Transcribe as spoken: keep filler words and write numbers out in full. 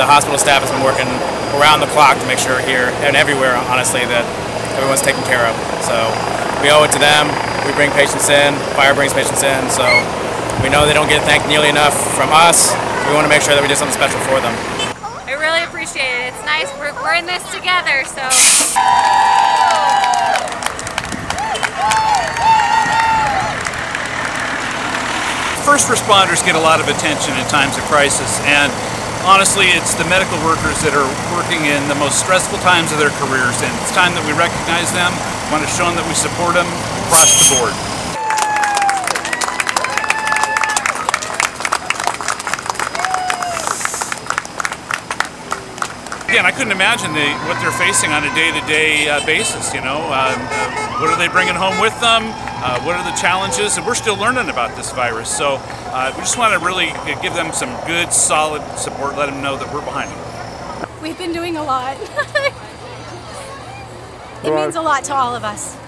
the hospital staff has been working around the clock to make sure here and everywhere, honestly, that everyone's taken care of. So we owe it to them. We bring patients in. Fire brings patients in. So we know they don't get thanked nearly enough from us. We want to make sure that we do something special for them. I really appreciate it. It's nice. We're, we're in this together. So. First responders get a lot of attention in times of crisis, and honestly it's the medical workers that are working in the most stressful times of their careers, and it's time that we recognize them, want to show them that we support them across the board. Again, I couldn't imagine the, what they're facing on a day-to-day uh, basis, you know. Uh, what are they bringing home with them? Uh, what are the challenges? And we're still learning about this virus, so uh, we just want to really give them some good, solid support, let them know that we're behind them. We've been doing a lot. It means a lot to all of us.